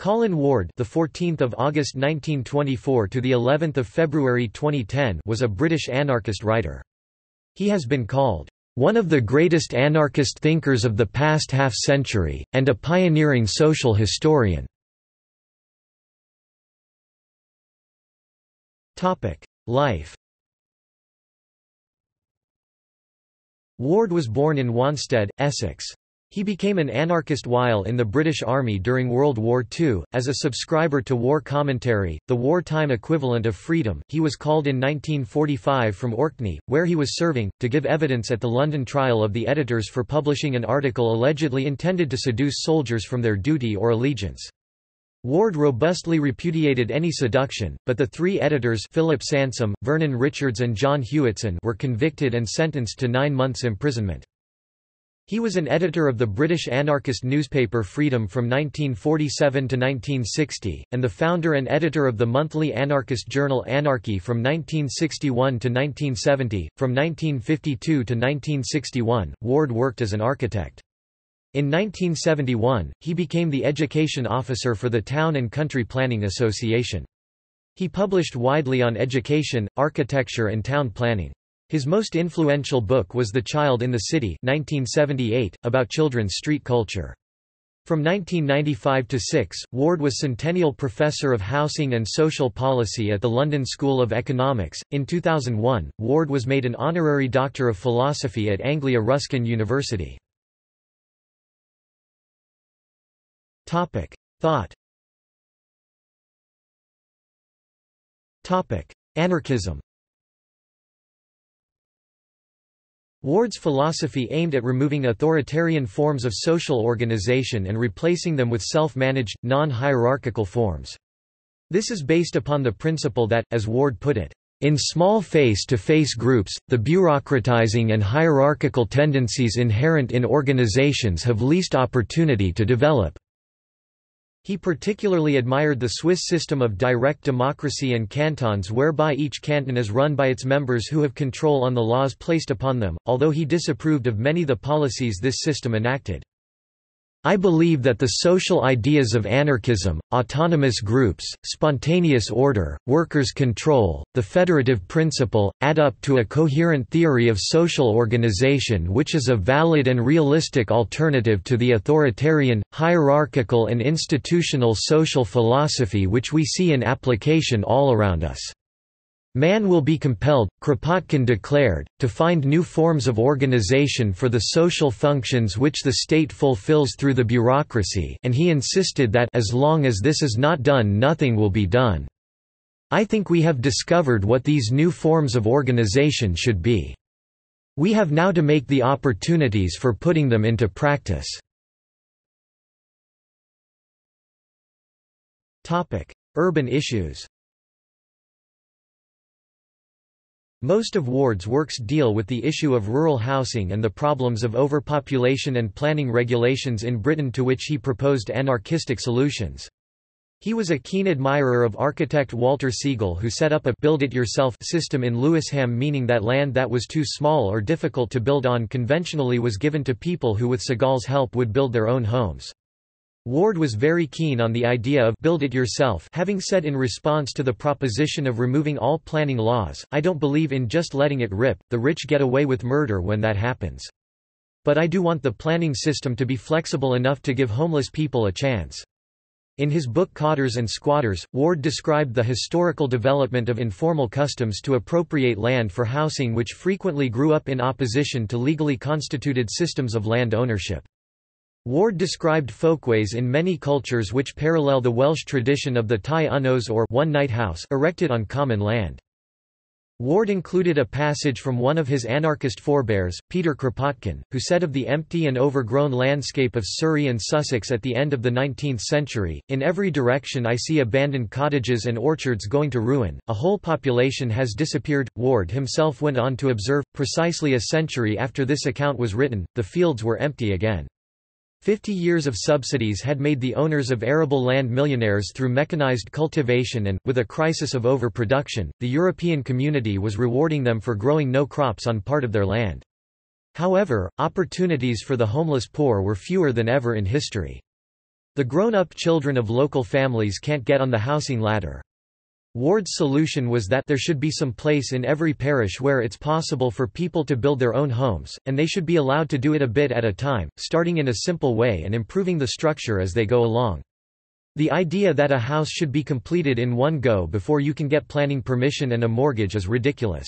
Colin Ward, the 14th of August 1924 to the 11th of February 2010, was a British anarchist writer. He has been called one of the greatest anarchist thinkers of the past half century and a pioneering social historian. Topic: Life. Ward was born in Wanstead, Essex. He became an anarchist while in the British Army during World War II. As a subscriber to War Commentary, the wartime equivalent of Freedom, he was called in 1945 from Orkney, where he was serving, to give evidence at the London trial of the editors for publishing an article allegedly intended to seduce soldiers from their duty or allegiance. Ward robustly repudiated any seduction, but the three editors, Philip Sansom, Vernon Richards and John Hewitson, were convicted and sentenced to 9 months' imprisonment. He was an editor of the British anarchist newspaper Freedom from 1947 to 1960, and the founder and editor of the monthly anarchist journal Anarchy from 1961 to 1970. From 1952 to 1961, Ward worked as an architect. In 1971, he became the education officer for the Town and Country Planning Association. He published widely on education, architecture and town planning. His most influential book was The Child in the City, 1978, about children's street culture. From 1995 to 6, Ward was Centennial Professor of Housing and Social Policy at the London School of Economics. In 2001, Ward was made an honorary Doctor of Philosophy at Anglia Ruskin University. Thought. Anarchism. Ward's philosophy aimed at removing authoritarian forms of social organization and replacing them with self-managed, non-hierarchical forms. This is based upon the principle that, as Ward put it, in small face-to-face groups, the bureaucratizing and hierarchical tendencies inherent in organizations have least opportunity to develop. He particularly admired the Swiss system of direct democracy and cantons, whereby each canton is run by its members who have control on the laws placed upon them, although he disapproved of many of the policies this system enacted. I believe that the social ideas of anarchism, autonomous groups, spontaneous order, workers' control, the federative principle, add up to a coherent theory of social organization which is a valid and realistic alternative to the authoritarian, hierarchical and institutional social philosophy which we see in application all around us. Man will be compelled, Kropotkin declared, to find new forms of organization for the social functions which the state fulfills through the bureaucracy, and he insisted that as long as this is not done, nothing will be done. I think we have discovered what these new forms of organization should be. We have now to make the opportunities for putting them into practice. Urban issues. Most of Ward's works deal with the issue of rural housing and the problems of overpopulation and planning regulations in Britain, to which he proposed anarchistic solutions. He was a keen admirer of architect Walter Siegel, who set up a build-it-yourself system in Lewisham, meaning that land that was too small or difficult to build on conventionally was given to people who with Siegel's help would build their own homes. Ward was very keen on the idea of build it yourself, having said in response to the proposition of removing all planning laws, I don't believe in just letting it rip, the rich get away with murder when that happens. But I do want the planning system to be flexible enough to give homeless people a chance. In his book Cotters and Squatters, Ward described the historical development of informal customs to appropriate land for housing, which frequently grew up in opposition to legally constituted systems of land ownership. Ward described folkways in many cultures which parallel the Welsh tradition of the Ty Unnos, or one-night house, erected on common land. Ward included a passage from one of his anarchist forebears, Peter Kropotkin, who said of the empty and overgrown landscape of Surrey and Sussex at the end of the 19th century, "In every direction I see abandoned cottages and orchards going to ruin, a whole population has disappeared." Ward himself went on to observe, precisely a century after this account was written, the fields were empty again. 50 years of subsidies had made the owners of arable land millionaires through mechanized cultivation and, with a crisis of overproduction, the European community was rewarding them for growing no crops on part of their land. However, opportunities for the homeless poor were fewer than ever in history. The grown-up children of local families can't get on the housing ladder. Ward's solution was that there should be some place in every parish where it's possible for people to build their own homes, and they should be allowed to do it a bit at a time, starting in a simple way and improving the structure as they go along. The idea that a house should be completed in one go before you can get planning permission and a mortgage is ridiculous.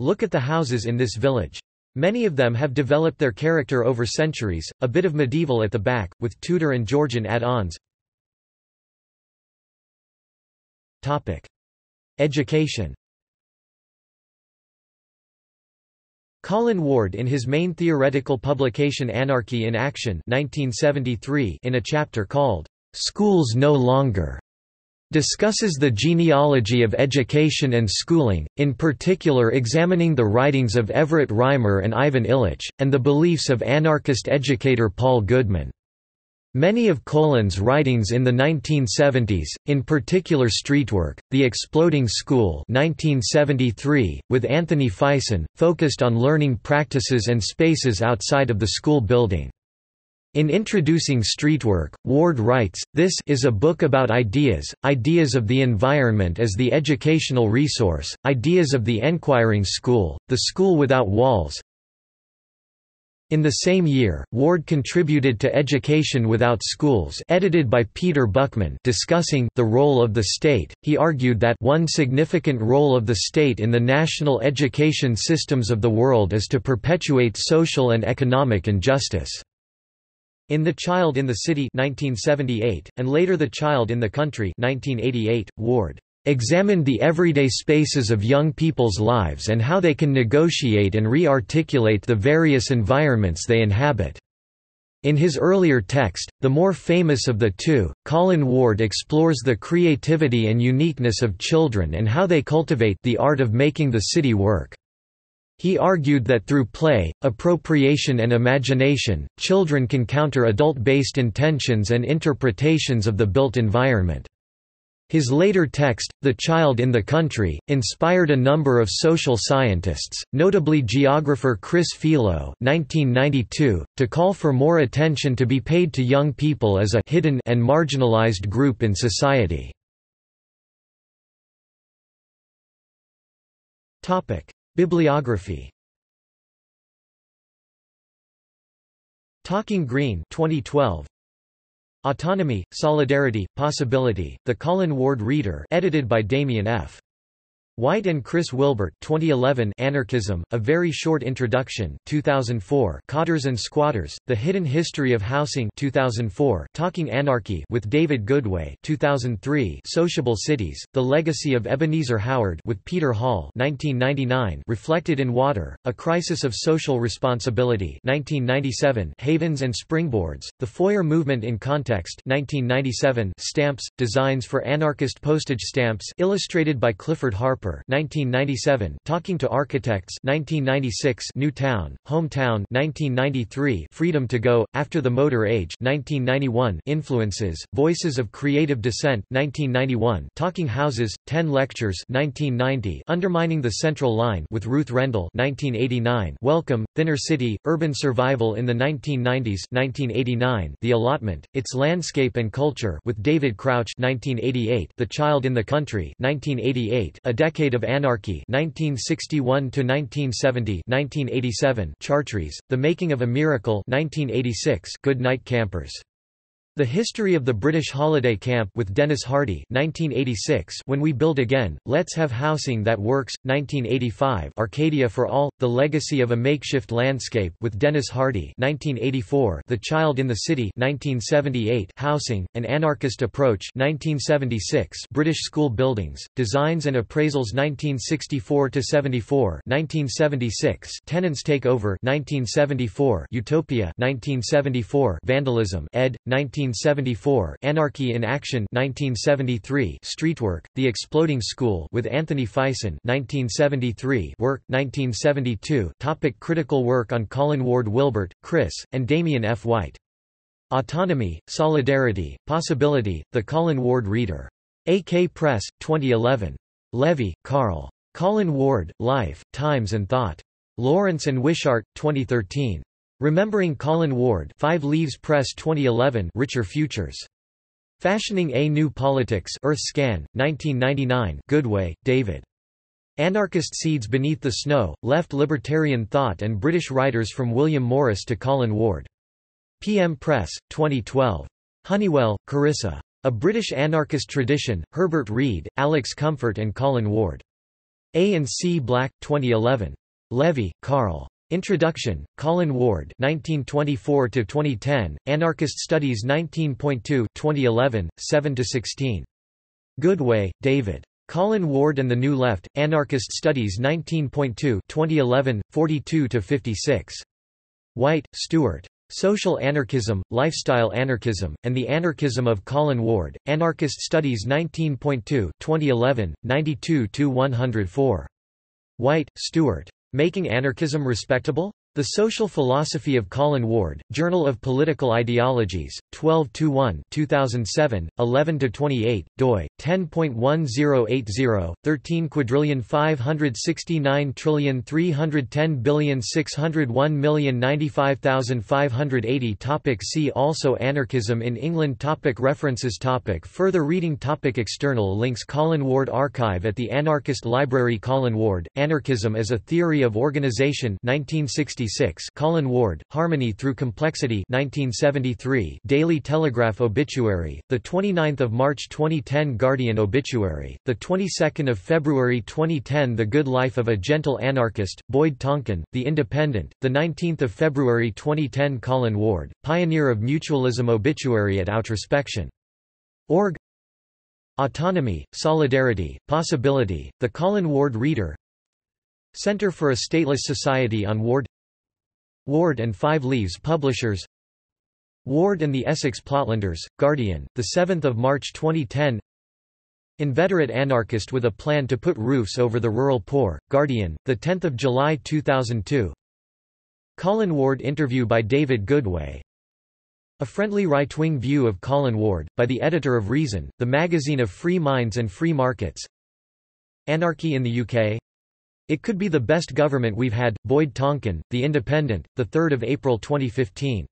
Look at the houses in this village. Many of them have developed their character over centuries, a bit of medieval at the back, with Tudor and Georgian add-ons. Education. Colin Ward, in his main theoretical publication Anarchy in Action 1973, in a chapter called, "Schools No Longer", discusses the genealogy of education and schooling, in particular examining the writings of Everett Reimer and Ivan Illich, and the beliefs of anarchist educator Paul Goodman. Many of Colin's writings in the 1970s, in particular Streetwork, The Exploding School 1973, with Anthony Fison, focused on learning practices and spaces outside of the school building. In introducing Streetwork, Ward writes, "This is a book about ideas, ideas of the environment as the educational resource, ideas of the enquiring school, the school without walls." In the same year, Ward contributed to Education Without Schools, edited by Peter Buckman, discussing the role of the state. He argued that one significant role of the state in the national education systems of the world is to perpetuate social and economic injustice. In The Child in the City 1978, and later The Child in the Country 1988, Ward examined the everyday spaces of young people's lives and how they can negotiate and re-articulate the various environments they inhabit. In his earlier text, the more famous of the two, Colin Ward explores the creativity and uniqueness of children and how they cultivate the art of making the city work. He argued that through play, appropriation and imagination, children can counter adult-based intentions and interpretations of the built environment. His later text, The Child in the Country, inspired a number of social scientists, notably geographer Chris Filo (1992), to call for more attention to be paid to young people as a hidden and marginalized group in society. Topic: Bibliography. Talking Green, 2012. Autonomy, Solidarity, Possibility, The Colin Ward Reader, edited by Damian F. White and Chris Wilbert, 2011. Anarchism, A Very Short Introduction, 2004. Cotters and Squatters, The Hidden History of Housing, 2004. Talking Anarchy with David Goodway, 2003. Sociable Cities, The Legacy of Ebenezer Howard with Peter Hall, 1999. Reflected in Water, A Crisis of Social Responsibility, 1997. Havens and Springboards, The Foyer Movement in Context, 1997. Stamps, Designs for Anarchist Postage Stamps, illustrated by Clifford Harper, 1997. Talking to Architects, 1996. New Town, Hometown, 1993. Freedom to Go, After the Motor Age, 1991. Influences, Voices of Creative Dissent, 1991. Talking Houses, 10 Lectures, 1990. Undermining the Central Line with Ruth Rendell, 1989. Welcome, Thinner City, Urban Survival in the 1990s, 1989. The Allotment, Its Landscape and Culture with David Crouch, 1988. The Child in the Country, 1988. A Decade of Anarchy, 1961 to 1970, 1987. Chartres, The Making of a Miracle, 1986. Good Night Campers, The History of the British Holiday Camp with Dennis Hardy, 1986. When We Build Again, Let's Have Housing That Works, 1985. Arcadia for All, The Legacy of a Makeshift Landscape with Dennis Hardy, 1984. The Child in the City, 1978. Housing, An Anarchist Approach, 1976. British School Buildings, Designs and Appraisals, 1964 to 74, 1976. Tenants Take Over, 1974. Utopia, 1974. Vandalism, ed. 1974. Anarchy in Action, 1973. Streetwork, The Exploding School with Anthony Fison, 1973. Work, 1972. Topic: Critical work on Colin Ward Wilbert, Chris, and Damian F. White. Autonomy, Solidarity, Possibility, The Colin Ward Reader. AK Press, 2011. Levy, Carl. Colin Ward, Life, Times and Thought. Lawrence and Wishart, 2013. Remembering Colin Ward, 5 Leaves Press 2011, Richer Futures. Fashioning a New Politics, Earth Scan, 1999, Goodway, David. Anarchist Seeds Beneath the Snow, Left Libertarian Thought and British Writers from William Morris to Colin Ward. PM Press, 2012. Honeywell, Carissa. A British Anarchist Tradition, Herbert Reed, Alex Comfort and Colin Ward. A&C Black, 2011. Levy, Carl. Introduction, Colin Ward 1924–2010, Anarchist Studies 19.2 2011, 7–16. Goodway, David. Colin Ward and the New Left, Anarchist Studies 19.2 2011, 42–56. White, Stewart. Social Anarchism, Lifestyle Anarchism, and the Anarchism of Colin Ward, Anarchist Studies 19.2 2011, 92–104. White, Stewart. Making Anarchism Respectable? The Social Philosophy of Colin Ward, Journal of Political Ideologies, 12-1 2007, 11-28, doi, 10.1080, 13,569,310,601,095,580. Topic. See also: Anarchism in England. Topic. References. Topic. Further reading. Topic. External links. Colin Ward Archive at the Anarchist Library. Colin Ward, Anarchism as a Theory of Organization, 1966. Colin Ward, Harmony Through Complexity, 1973. Daily Telegraph obituary, the 29th of March 2010. Guardian obituary, the 22nd of February 2010. The Good Life of a Gentle Anarchist, Boyd Tonkin, The Independent, the 19th of February 2010. Colin Ward, Pioneer of Mutualism. Obituary at outrospection.org. Autonomy, Solidarity, Possibility, The Colin Ward Reader. Center for a Stateless Society on Ward. Ward and Five Leaves Publishers. Ward and the Essex Plotlanders, Guardian, 7 March 2010. Inveterate Anarchist with a Plan to Put Roofs Over the Rural Poor, Guardian, 10 July 2002. Colin Ward Interview by David Goodway. A Friendly Right-Wing View of Colin Ward, by the editor of Reason, the magazine of free minds and free markets. Anarchy in the UK? It Could Be the Best Government We've Had, Boyd Tonkin, The Independent, 3 April 2015.